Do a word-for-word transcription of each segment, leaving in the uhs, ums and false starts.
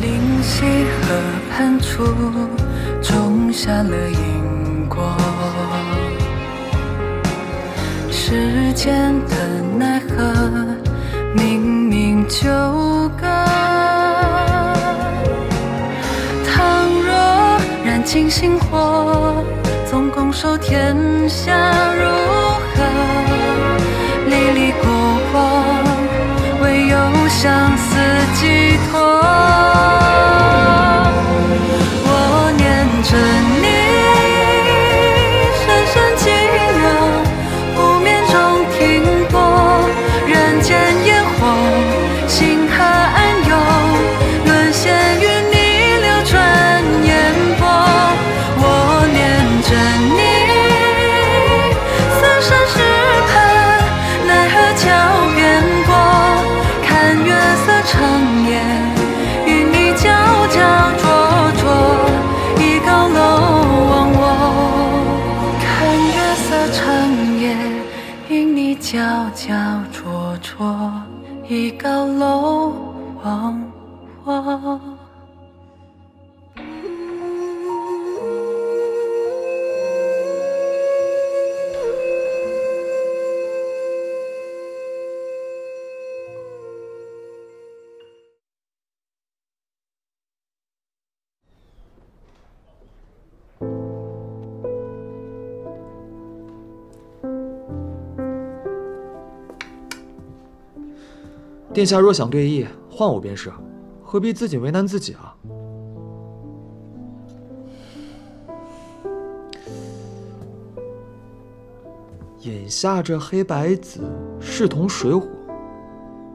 灵溪河畔处，种下了因果。时间的奈何，明明纠葛。倘若燃尽星火，总拱手天下如何？历历过往，唯有相思寄托。 皎皎灼灼，倚高楼望我。殿下若想对弈，换我便是，何必自己为难自己啊？眼下这黑白子势同水火，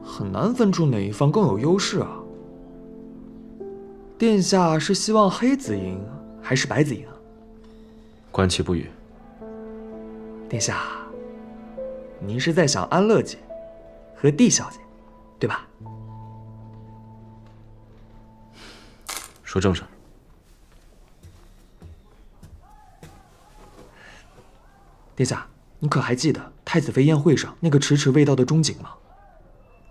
很难分出哪一方更有优势啊。殿下是希望黑子赢还是白子赢啊？观棋不语。殿下，您是在想安乐姐和帝小姐？ 对吧？说正事儿。殿下，你可还记得太子妃宴会上那个迟迟未到的钟景吗？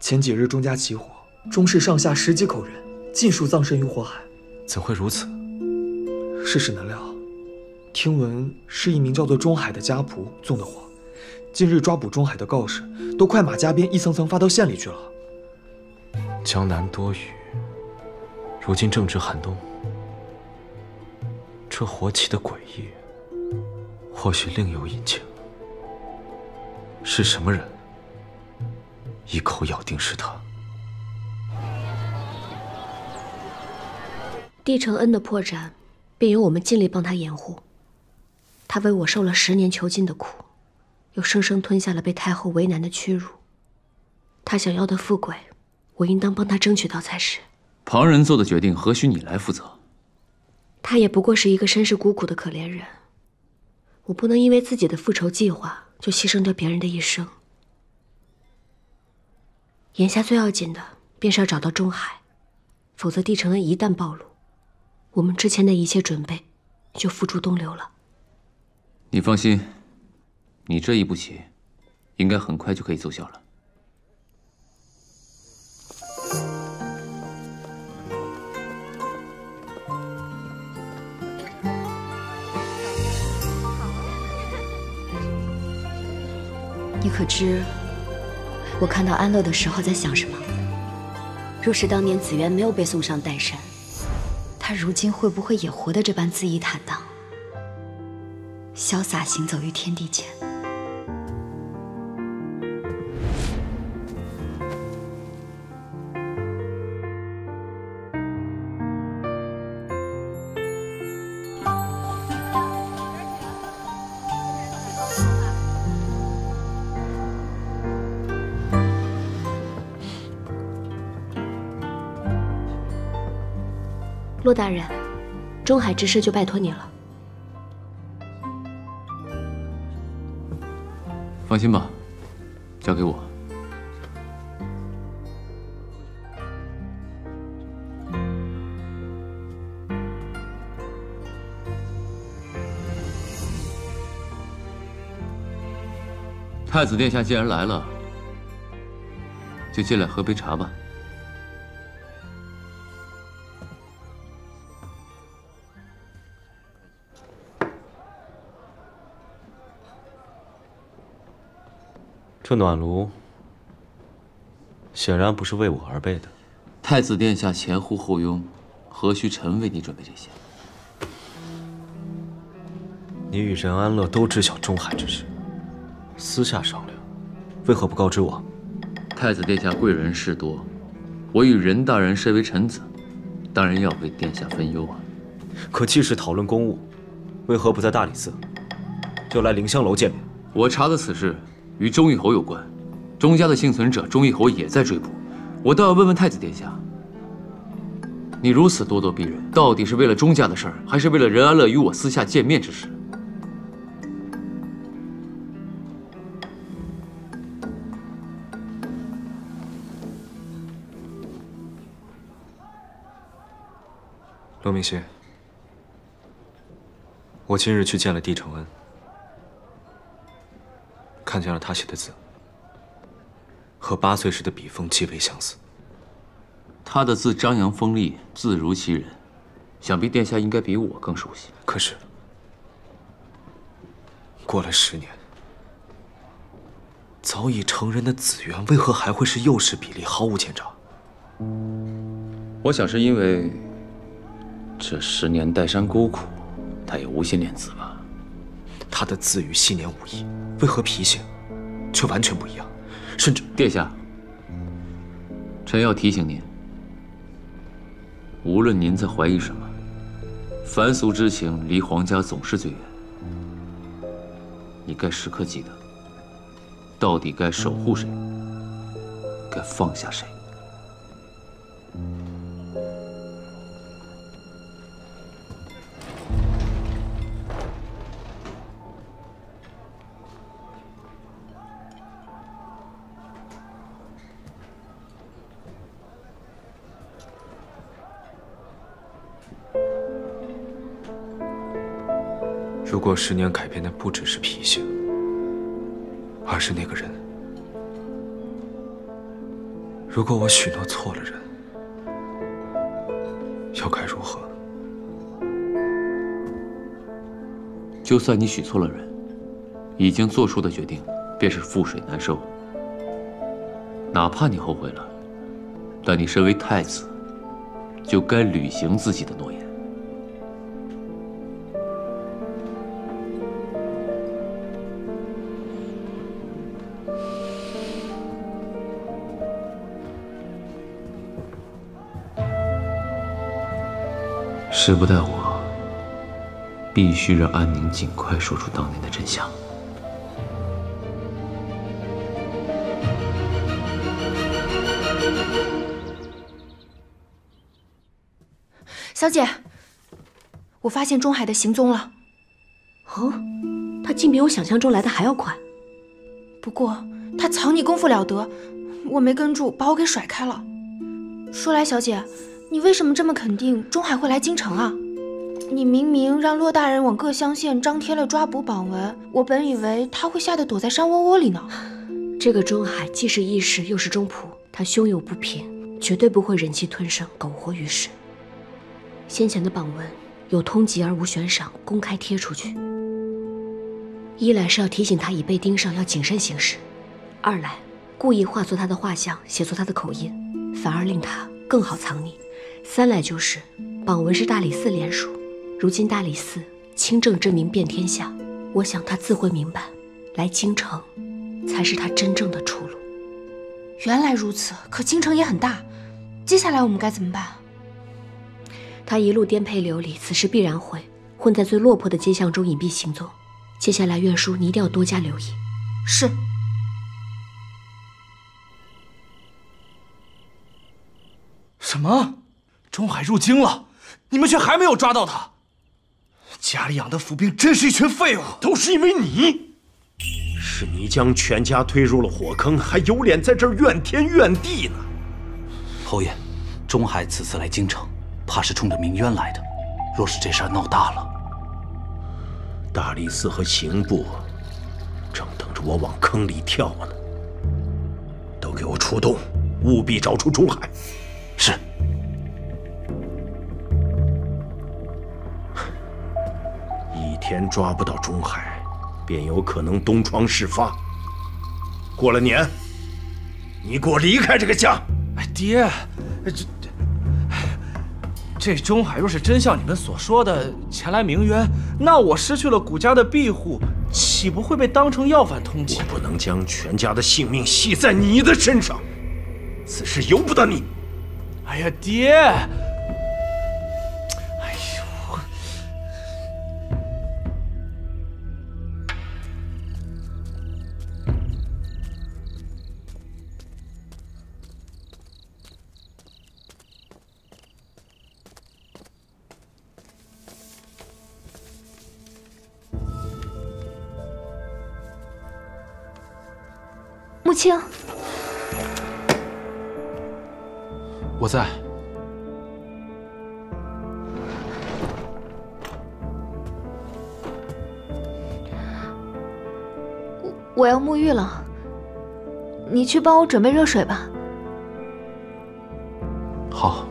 前几日钟家起火，钟氏上下十几口人尽数葬身于火海。怎会如此？世事难料，听闻是一名叫做钟海的家仆纵的火。近日抓捕钟海的告示都快马加鞭，一层层发到县里去了。 江南多雨，如今正值寒冬。这火起的诡异，或许另有隐情。是什么人？一口咬定是他。帝承恩的破绽，便由我们尽力帮他掩护。他为我受了十年囚禁的苦，又生生吞下了被太后为难的屈辱。他想要的富贵。 我应当帮他争取到才是。旁人做的决定，何须你来负责？他也不过是一个身世孤苦的可怜人，我不能因为自己的复仇计划就牺牲掉别人的一生。眼下最要紧的便是要找到钟海，否则帝承恩一旦暴露，我们之前的一切准备就付诸东流了。你放心，你这一步棋，应该很快就可以奏效了。 你可知，我看到安乐的时候在想什么？若是当年紫渊没有被送上岱山，他如今会不会也活得这般恣意坦荡，潇洒行走于天地间？骆大人，中海之事就拜托你了。放心吧，交给我。太子殿下既然来了，就进来喝杯茶吧。这暖炉显然不是为我而备的。太子殿下前呼后拥，何须臣为你准备这些？ 你与任安乐都知晓中海之事，私下商量，为何不告知我？太子殿下贵人事多，我与任大人身为臣子，当然要为殿下分忧啊。可既是讨论公务，为何不在大理寺，就来凌香楼见面？我查的此事与忠义侯有关，钟家的幸存者忠义侯也在追捕，我倒要问问太子殿下，你如此咄咄逼人，到底是为了钟家的事儿，还是为了任安乐与我私下见面之事？ 罗明熙，我今日去见了帝承恩，看见了他写的字，和八岁时的笔锋极为相似。他的字张扬锋利，字如其人，想必殿下应该比我更熟悉。可是，过了十年，早已成人的子渊，为何还会是幼时比例，毫无见长？我想是因为。 这十年岱山孤苦，他也无心练字吧？他的字与昔年无异，为何皮形却完全不一样？甚至殿下，臣要提醒您：无论您在怀疑什么，凡俗之情离皇家总是最远。你该时刻记得，到底该守护谁，该放下谁。 如果十年改变的不只是脾性，而是那个人。如果我许诺错了人，又该如何？就算你许错了人，已经做出的决定便是覆水难收。哪怕你后悔了，但你身为太子，就该履行自己的诺言。 时不待我，必须让安宁尽快说出当年的真相。小姐，我发现钟海的行踪了。哦，他竟比我想象中来的还要快。不过他藏匿功夫了得，我没跟住，把我给甩开了。说来，小姐。 你为什么这么肯定钟海会来京城啊？你明明让骆大人往各乡县张贴了抓捕榜文，我本以为他会吓得躲在山窝窝里呢。这个钟海既是义士又是忠仆，他胸有不平，绝对不会忍气吞声，苟活于世。先前的榜文有通缉而无悬赏，公开贴出去，一来是要提醒他已被盯上，要谨慎行事；二来故意画错他的画像，写错他的口音，反而令他更好藏匿。 三来就是榜文是大理寺联署，如今大理寺清正之名遍天下，我想他自会明白，来京城才是他真正的出路。原来如此，可京城也很大，接下来我们该怎么办？他一路颠沛流离，此时必然会混在最落魄的街巷中隐蔽行踪。接下来，院叔你一定要多加留意。是。 什么？钟海入京了，你们却还没有抓到他。家里养的伏兵真是一群废物，都是因为你。是你将全家推入了火坑，还有脸在这儿怨天怨地呢。侯爷，钟海此次来京城，怕是冲着鸣冤来的。若是这事儿闹大了，大理寺和刑部正等着我往坑里跳呢。都给我出动，务必找出钟海。是。一天抓不到钟海，便有可能东窗事发。过了年，你给我离开这个家！哎，爹，这。 这钟海若是真像你们所说的前来鸣冤，那我失去了谷家的庇护，岂不会被当成要犯通缉？我不能将全家的性命系在你的身上，此事由不得你。哎呀，爹！哎呦，母亲，我在。我我要沐浴了，你去帮我准备热水吧。好。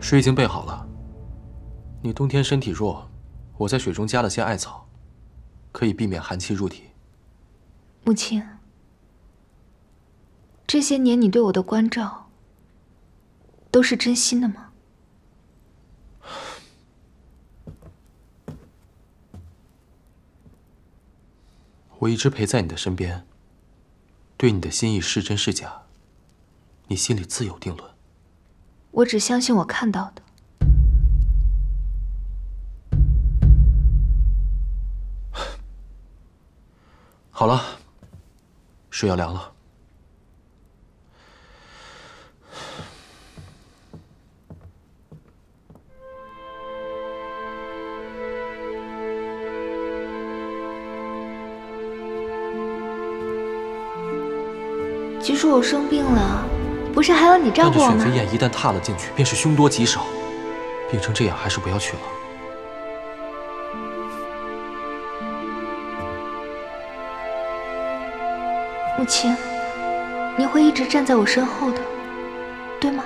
水已经备好了。你冬天身体弱，我在水中加了些艾草，可以避免寒气入体。母亲，这些年你对我的关照，都是真心的吗？我一直陪在你的身边，对你的心意是真是假，你心里自有定论。 我只相信我看到的。好了，水要凉了。即使我生病了。 不是还有你照顾我吗？但这选妃宴一旦踏了进去，便是凶多吉少。病成这样，还是不要去了。母亲，你会一直站在我身后的，对吗？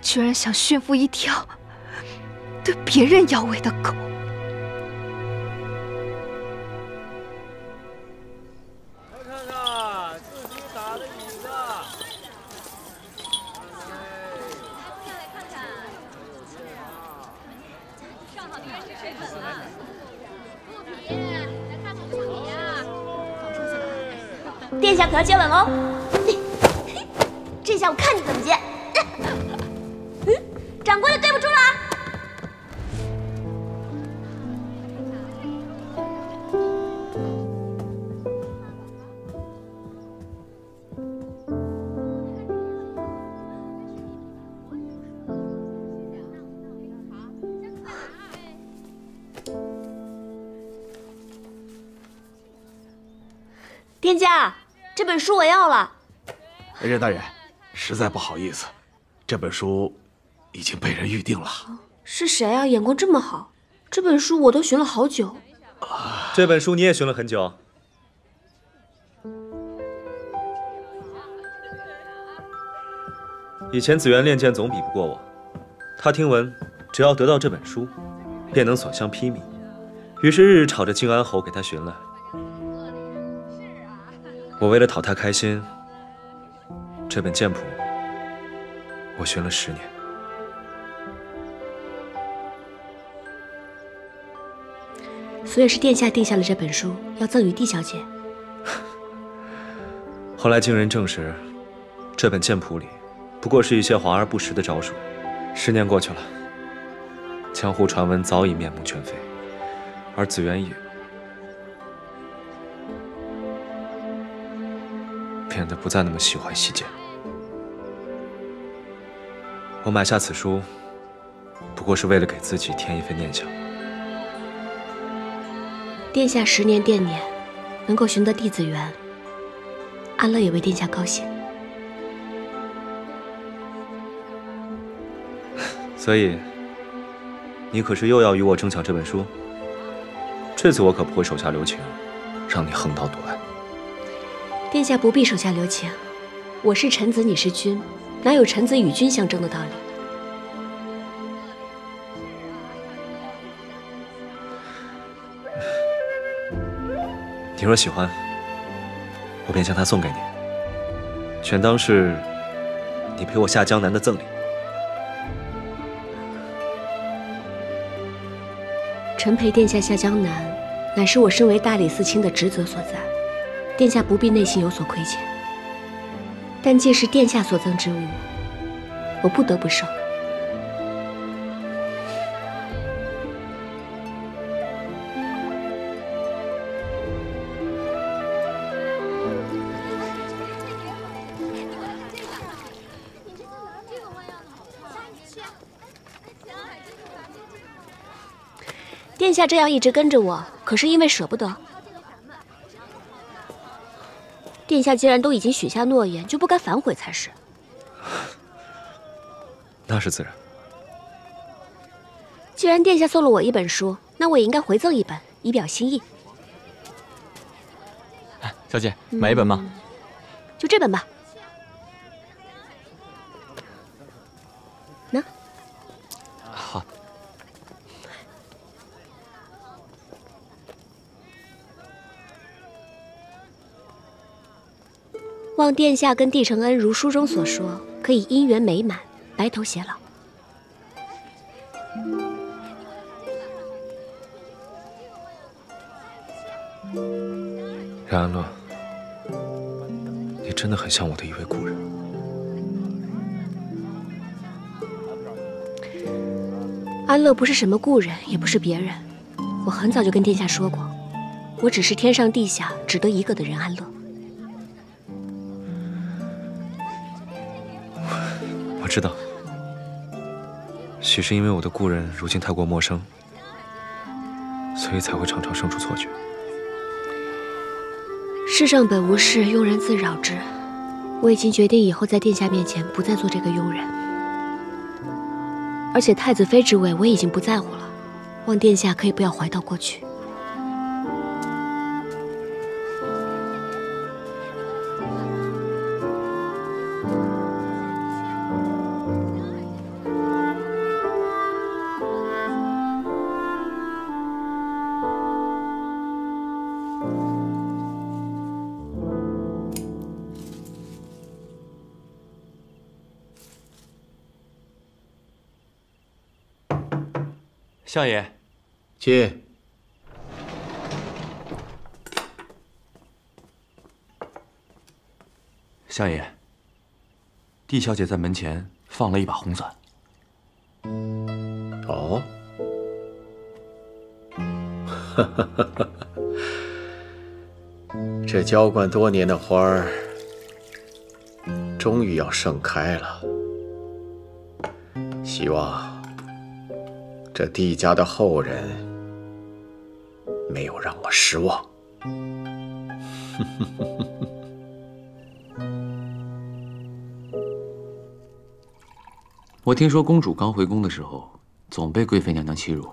居然想驯服一条对别人摇尾的狗！来看看自己打的椅子，进来看看。上好女人是水粉了，不皮，来看看不皮啊！殿下可要接吻喽！这下我看你怎么接！ 掌柜的，对不住了啊！店家，这本书我要了。任大人，实在不好意思，这本书已经被人预定了。是谁啊？眼光这么好，这本书我都寻了好久。啊、这本书你也寻了很久。 以前紫苑练剑总比不过我，他听闻只要得到这本书，便能所向披靡，于是日日吵着靖安侯给他寻来。我为了讨他开心，这本剑谱我寻了十年。所以是殿下定下了这本书要赠与帝小姐。后来经人证实，这本剑谱里。 不过是一些华而不实的招数。十年过去了，江湖传闻早已面目全非，而紫苑也变得不再那么喜欢西剑。我买下此书，不过是为了给自己添一份念想。殿下十年惦念，能够寻得帝紫苑，安乐也为殿下高兴。 所以，你可是又要与我争抢这本书？这次我可不会手下留情，让你横刀夺爱。殿下不必手下留情，我是臣子，你是君，哪有臣子与君相争的道理？你若喜欢，我便将它送给你，全当是你陪我下江南的赠礼。 臣陪殿下下江南，乃是我身为大理寺卿的职责所在，殿下不必内心有所亏欠。但既是殿下所赠之物，我不得不受。殿下这样一直跟着我，可是因为舍不得。殿下既然都已经许下诺言，就不该反悔才是。那是自然。既然殿下送了我一本书，那我也应该回赠一本，以表心意。哎，小姐，买一本吗？嗯，就这本吧。那。好。 望殿下跟帝承恩如书中所说，可以姻缘美满，白头偕老。冉安乐，你真的很像我的一位故人。安乐不是什么故人，也不是别人。我很早就跟殿下说过，我只是天上地下只得一个的人安乐。 我知道，许是因为我的故人如今太过陌生，所以才会常常生出错觉。世上本无事，庸人自扰之。我已经决定以后在殿下面前不再做这个庸人，而且太子妃之位我已经不在乎了，望殿下可以不要怀到过去。 相爷，请。相爷，帝小姐在门前放了一把红伞。哦，哈哈哈哈！这浇灌多年的花儿，终于要盛开了。希望。 这帝家的后人没有让我失望。我听说公主刚回宫的时候，总被贵妃娘娘欺辱。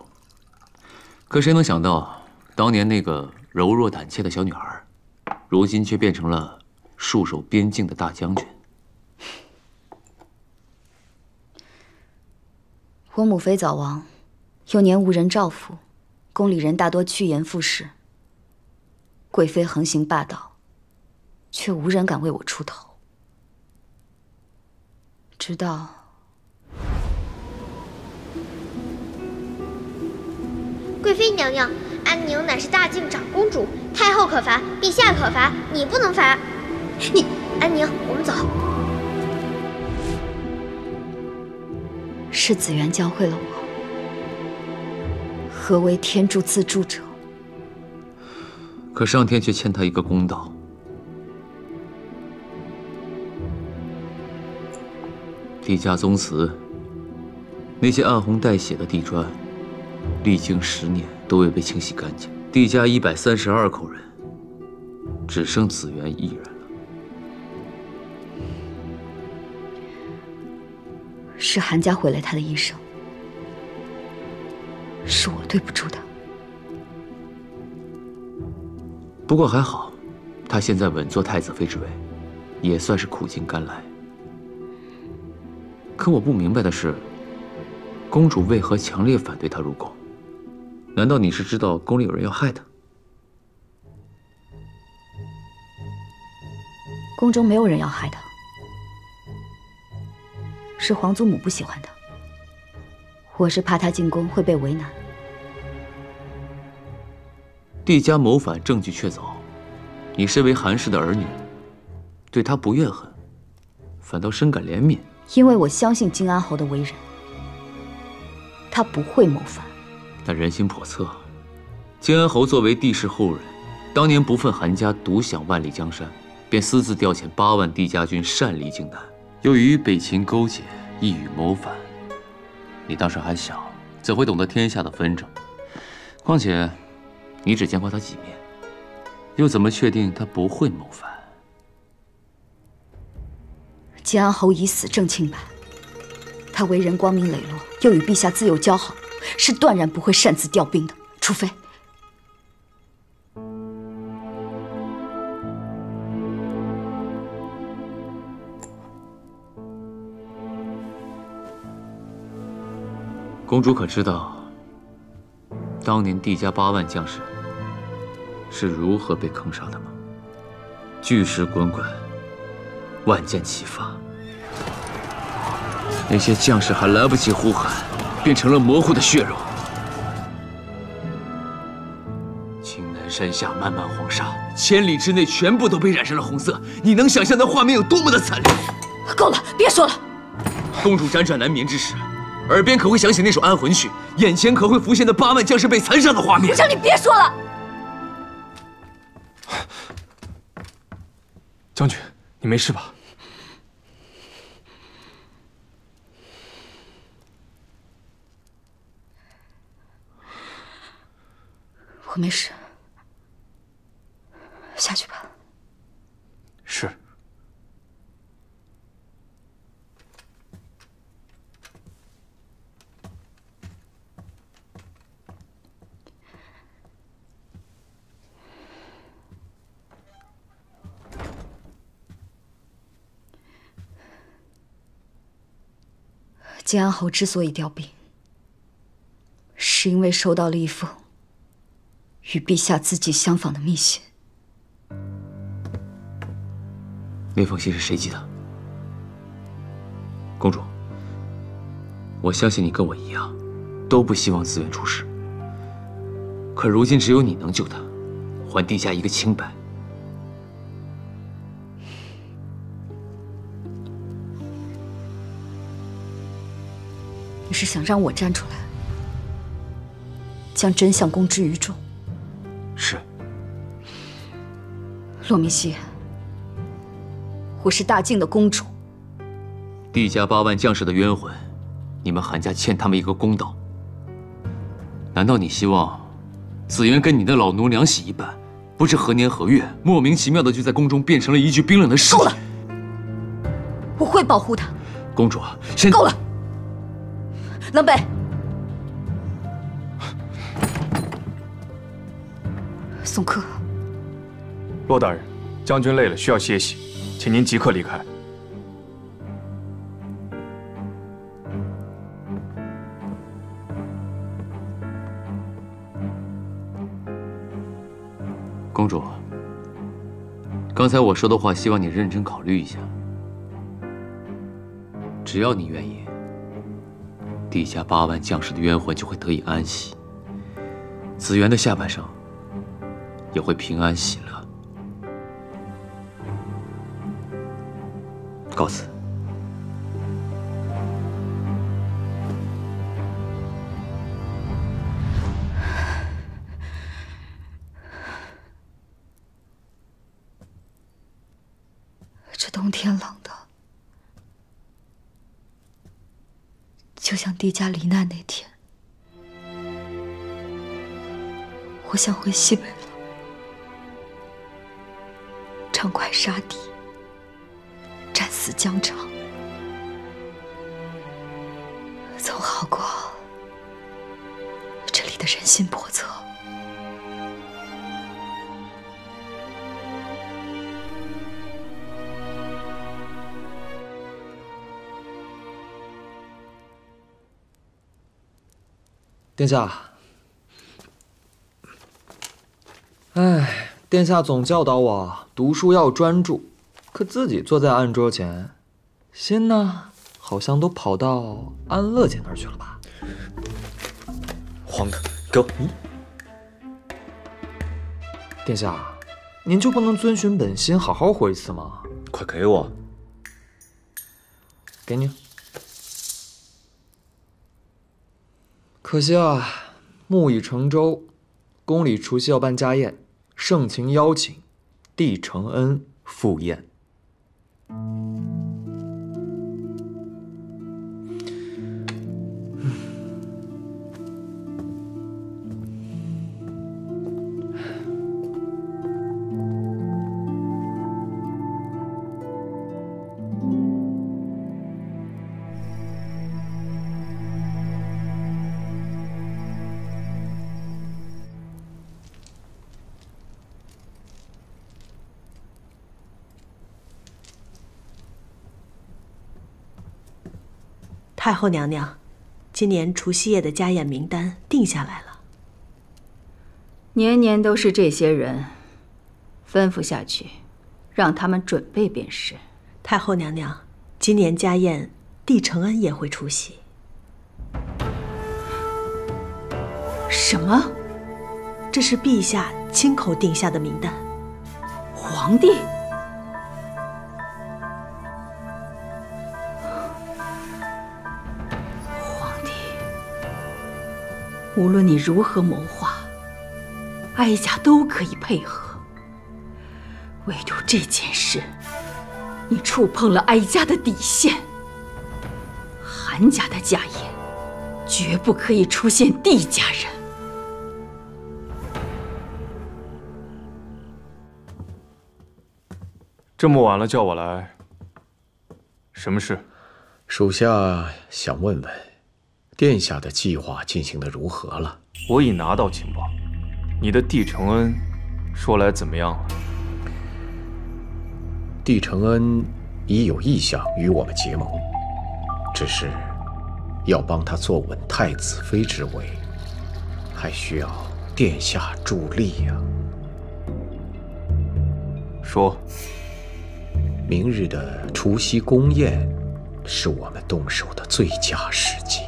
可谁能想到，当年那个柔弱胆怯的小女孩，如今却变成了戍守边境的大将军。我母妃早亡，又年无人照拂，宫里人大多趋炎附势。贵妃横行霸道，却无人敢为我出头，直到。 贵妃娘娘，安宁乃是大晋长公主，太后可罚，陛下可罚，你不能罚。你，安宁，我们走。是紫园教会了我，何为天助自助者。可上天却欠他一个公道。帝驾宗祠，那些暗红带血的地砖。 历经十年都未被清洗干净，帝家一百三十二口人，只剩紫园一人了。是韩家毁了他的一生，是我对不住他。不过还好，他现在稳坐太子妃之位，也算是苦尽甘来。可我不明白的是，公主为何强烈反对他入宫？ 难道你是知道宫里有人要害他？宫中没有人要害他，是皇祖母不喜欢他。我是怕他进宫会被为难。帝家谋反证据确凿，你身为韩氏的儿女，对他不怨恨，反倒深感怜悯。因为我相信靖安侯的为人，他不会谋反。 但人心叵测，靖安侯作为帝室后人，当年不愤韩家独享万里江山，便私自调遣八万帝家军擅离靖南，又与北秦勾结，意欲谋反。你当时还小，怎会懂得天下的纷争？况且，你只见过他几面，又怎么确定他不会谋反？靖安侯以死证清白，他为人光明磊落，又与陛下自幼交好。 是断然不会擅自调兵的，除非公主可知道，当年帝家八万将士是如何被坑杀的吗？巨石滚滚，万箭齐发，那些将士还来不及呼喊。 变成了模糊的血肉。青南山下漫漫黄沙，千里之内全部都被染上了红色。你能想象那画面有多么的惨烈？够了，别说了。公主辗转难眠之时，耳边可会响起那首安魂曲？眼前可会浮现那八万将士被残杀的画面？我让你别说了。将军，你没事吧？ 我没事，下去吧。是。靖安侯之所以调兵，是因为收到了一封。 与陛下自己相仿的密信，那封信是谁寄的？公主，我相信你跟我一样，都不希望紫园出事。可如今只有你能救他，还帝家一个清白。你是想让我站出来，将真相公之于众？ 是，洛明熙，我是大晋的公主。帝家八万将士的冤魂，你们韩家欠他们一个公道。难道你希望紫园跟你的老奴两喜一般，不知何年何月，莫名其妙的就在宫中变成了一具冰冷的尸体。够了，我会保护她。公主，先够了。狼狈，送客。骆大人，将军累了，需要歇息，请您即刻离开。 公主，刚才我说的话，希望你认真考虑一下。只要你愿意，地下八万将士的冤魂就会得以安息，紫源的下半生也会平安喜乐。告辞。 冬天冷的，就像帝家罹难那天，我想回西北了，畅快杀敌，战死疆场，总好过这里的人心叵测。 殿下，哎，殿下总教导我读书要专注，可自己坐在案桌前，心呢，好像都跑到安乐姐那儿去了吧？黄的，给我！嗯、殿下，您就不能遵循本心，好好活一次吗？快给我！给你。 可惜啊，木已成舟。宫里除夕要办家宴，盛情邀请，帝承恩赴宴。太后娘娘，今年除夕夜的家宴名单定下来了。年年都是这些人，吩咐下去，让他们准备便是。太后娘娘，今年家宴，帝承恩也会出席。什么？这是陛下亲口定下的名单。皇帝？ 无论你如何谋划，哀家都可以配合。唯独这件事，你触碰了哀家的底线。韩家的家宴，绝不可以出现帝家人。这么晚了叫我来，什么事？属下想问问。 殿下的计划进行的如何了？我已拿到情报，你的帝承恩，说来怎么样了？帝承恩已有意向与我们结盟，只是要帮他坐稳太子妃之位，还需要殿下助力呀。说，明日的除夕宫宴，是我们动手的最佳时机。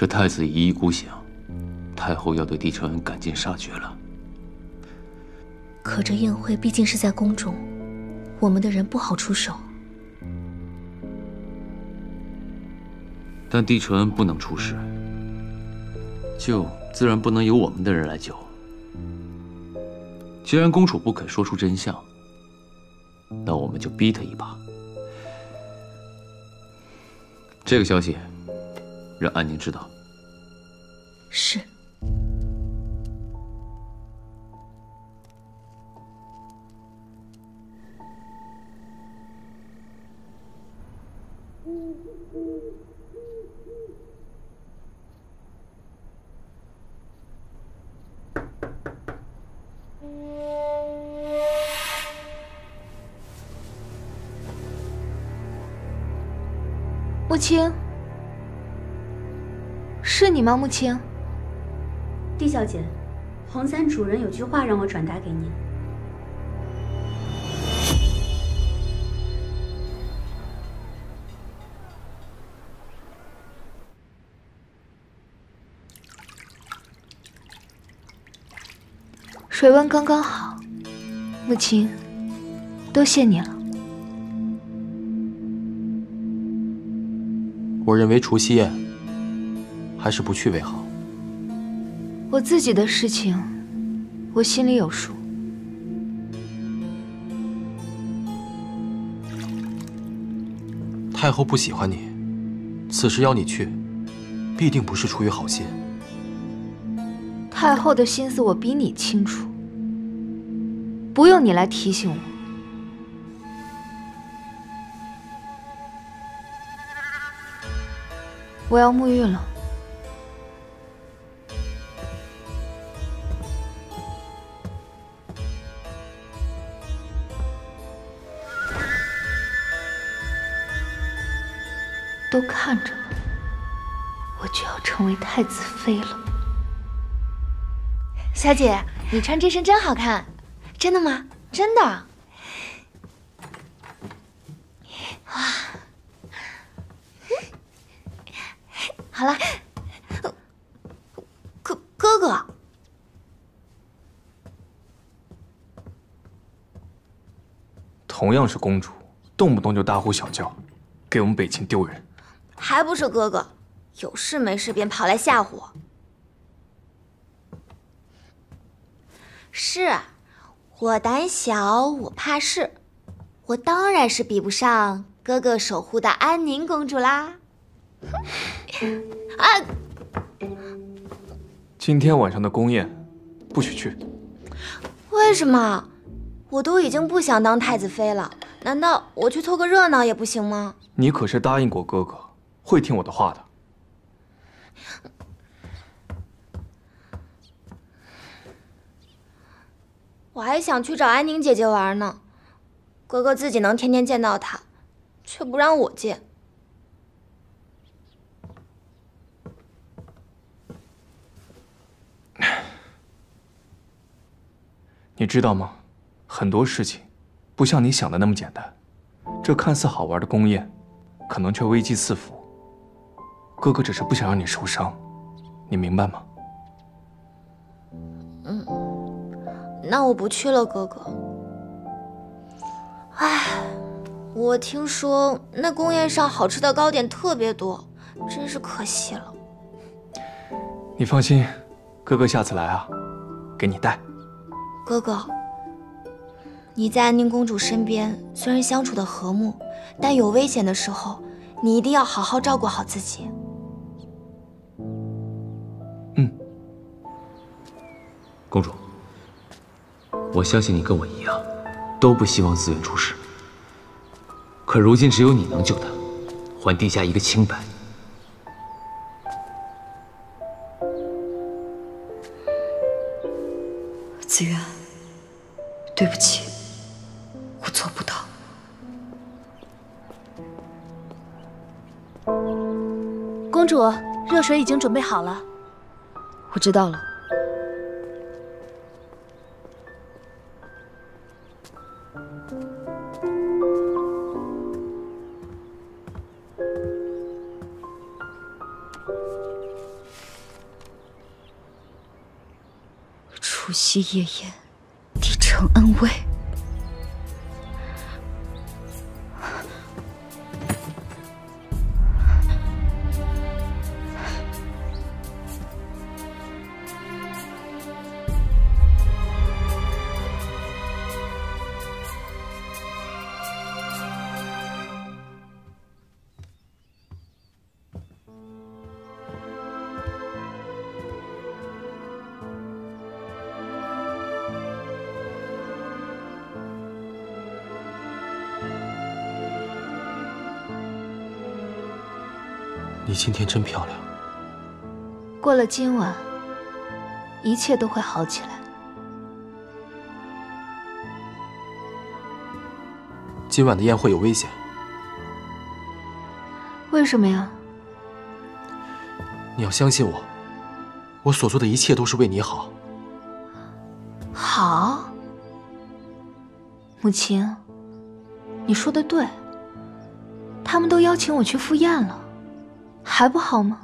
这太子一意孤行，太后要对帝承恩赶尽杀绝了。可这宴会毕竟是在宫中，我们的人不好出手。但帝城不能出事，救自然不能由我们的人来救。既然公主不肯说出真相，那我们就逼她一把。这个消息让安宁知道。是。 穆青，是你吗？穆青，帝小姐，红簪主人有句话让我转达给您。水温刚刚好，穆青，多谢你了。 我认为除夕宴还是不去为好。我自己的事情，我心里有数。太后不喜欢你，此时要你去，必定不是出于好心。太后的心思我比你清楚，不用你来提醒我。 我要沐浴了。都看着了，我就要成为太子妃了。小姐，你穿这身真好看。真的吗？真的。哇！ 好了，哥哥哥，同样是公主，动不动就大呼小叫，给我们北秦丢人。还不是哥哥，有事没事便跑来吓唬我。是，我胆小，我怕事，我当然是比不上哥哥守护的安宁公主啦。 啊！今天晚上的宫宴不许去。为什么？我都已经不想当太子妃了，难道我去凑个热闹也不行吗？你可是答应过哥哥，会听我的话的。我还想去找安宁姐姐玩呢，哥哥自己能天天见到她，却不让我见。 你知道吗？很多事情不像你想的那么简单。这看似好玩的宫宴，可能却危机四伏。哥哥只是不想让你受伤，你明白吗？嗯，那我不去了，哥哥。唉，我听说那宫宴上好吃的糕点特别多，真是可惜了。你放心，哥哥下次来啊，给你带。 哥哥，你在安宁公主身边，虽然相处的和睦，但有危险的时候，你一定要好好照顾好自己。嗯，公主，我相信你跟我一样，都不希望紫苑出事。可如今只有你能救她，还陛下一个清白。 紫苑，对不起，我做不到。公主，热水已经准备好了。我知道了。除夕夜宴，帝城恩威。你今天真漂亮。过了今晚，一切都会好起来。今晚的宴会有危险。为什么呀？你要相信我，我所做的一切都是为你好。好，母亲，你说的对。 他们都邀请我去赴宴了，还不好吗？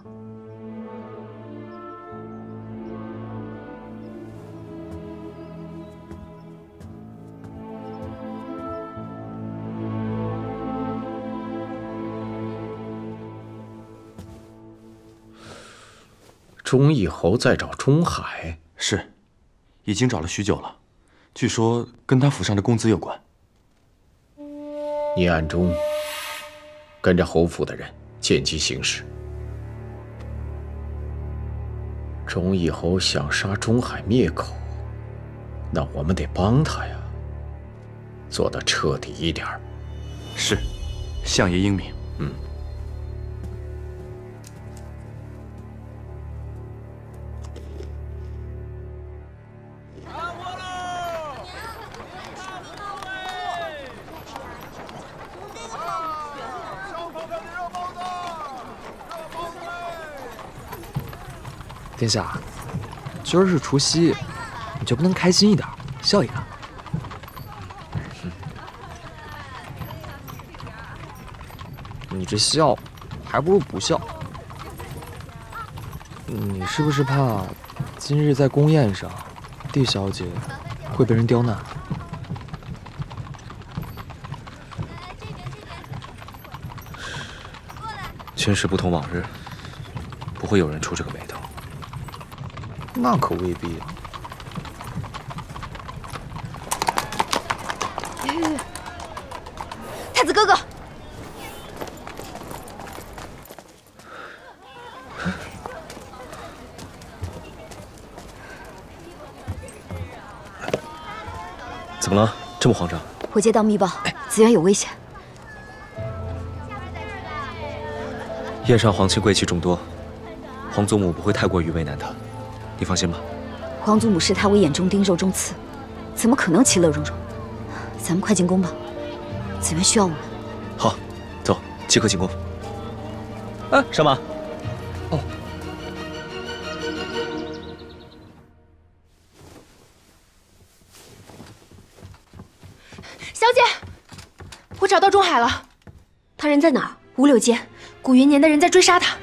忠义侯在找钟海，是，已经找了许久了，据说跟他府上的公子有关。你暗中 跟着侯府的人见机行事。忠义侯想杀钟海灭口，那我们得帮他呀，做得彻底一点。是，相爷英明。嗯。殿下，今儿是除夕，你就不能开心一点，笑一个？你这笑，还不如不笑。你是不是怕今日在宫宴上，帝小姐会被人刁难？今时不同往日，不会有人出这个眉头。 那可未必啊。太子哥哥，怎么了？这么慌张？我接到密报，紫苑有危险。宴上皇亲贵戚众多，皇祖母不会太过于为难他。 你放心吧，皇祖母视他为眼中钉、肉中刺，怎么可能其乐融融？咱们快进宫吧，紫苑需要我们。好，走，即刻进宫。哎，上马。哦。小姐，我找到钟海了，他人在哪儿？五柳街，古云年的人在追杀他。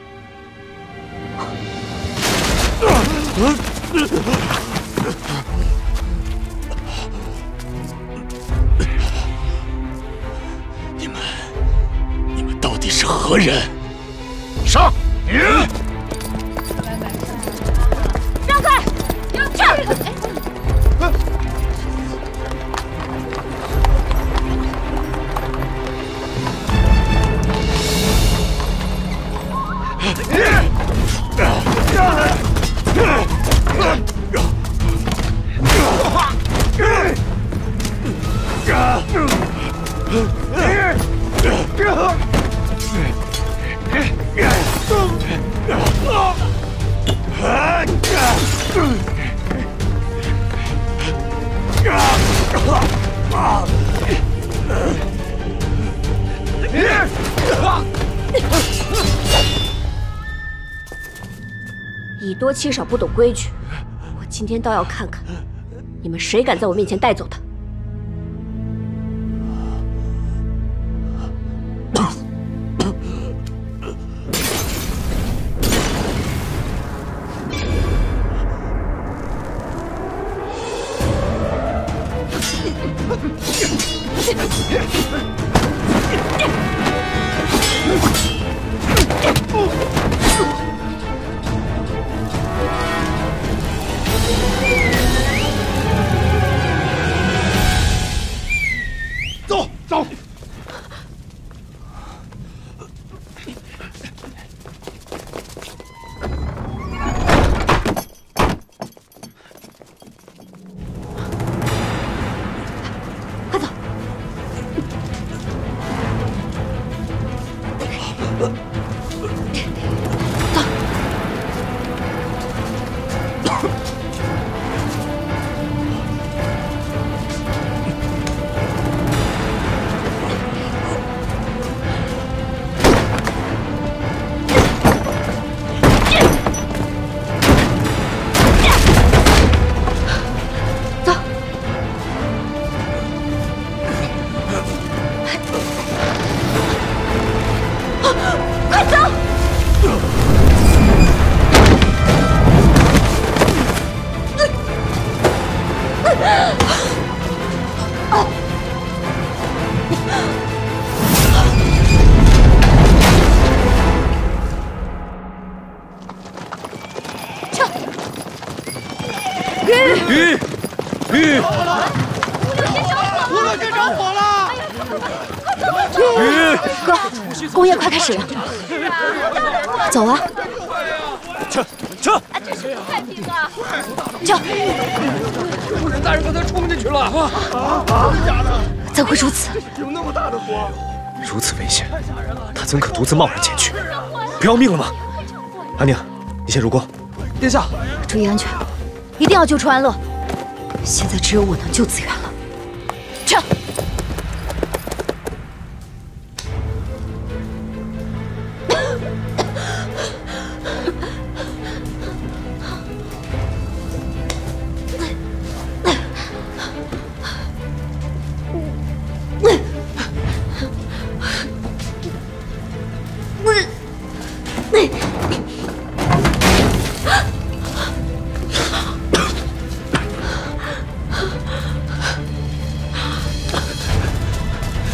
你们，你们到底是何人？上！让开！让开！让开！ 以多欺少，不懂规矩。 今天倒要看看，你们谁敢在我面前带走他！哥，工业快开始了，走啊！撤撤！啊，这是太平了！撤！人大人刚才冲进去了！啊啊！真假的？怎会如此？有那么大的火？如此危险，他怎可独自贸然前去？不要命了吗？安宁，你先入宫。殿下，注意安全，一定要救出安乐。现在只有我能救子源了。撤！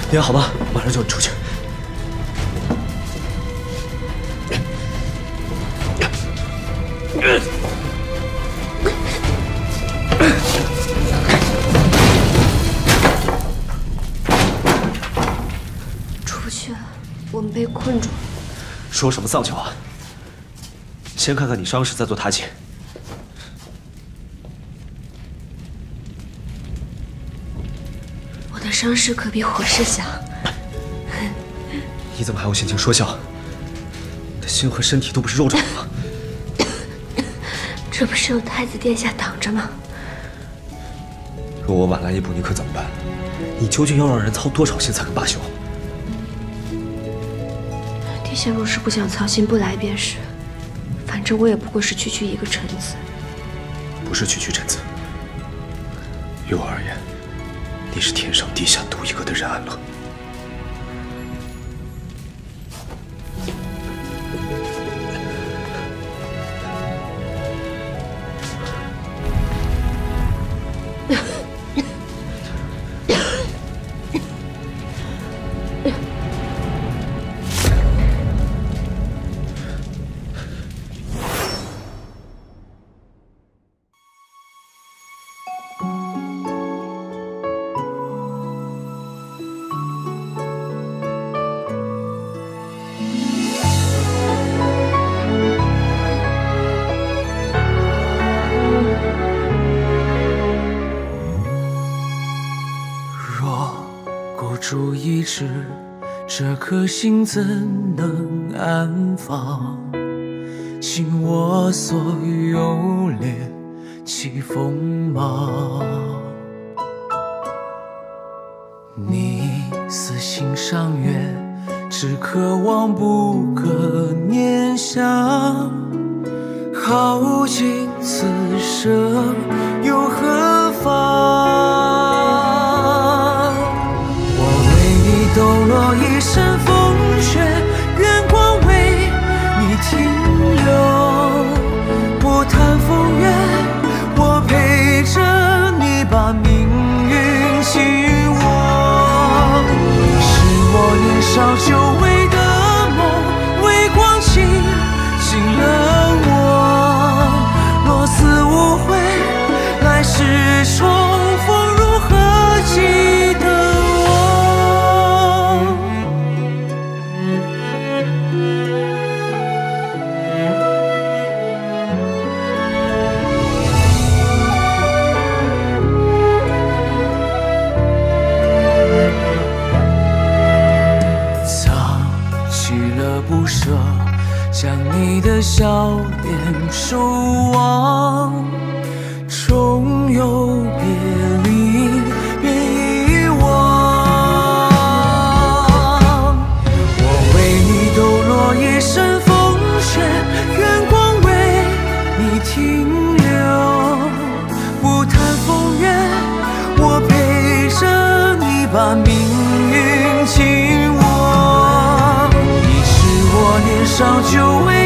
你好吧，马上救你出去。出不去，我们被困住了。说什么丧气话！先看看你伤势，再做他解。 伤势可比火势小。你怎么还有心情说笑？你的心和身体都不是肉长的吗？这不是有太子殿下挡着吗？若我晚来一步，你可怎么办？你究竟要让人操多少心才肯罢休？殿下若是不想操心，不来便是。反正我也不过是区区一个臣子。不是区区臣子，于我而言。 你是天上地下独一个的人，安乐。这颗心怎能安放？心我所有烈气锋芒。你似心上月，只可望不可念想。耗尽此生又何妨？ 抖落一身风雪，愿光为你停留。不谈风月，我陪着你把命运紧握。是我年少久违的梦，微光倾尽了我。落死无悔，来世重逢如何记得？ 将你的笑脸守望，终有别离，别遗忘。我为你抖落一身风雪，愿光为你停留。不谈风月，我陪着你把命运紧握。 少久违。